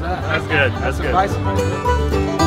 How's that? That's good. That's good.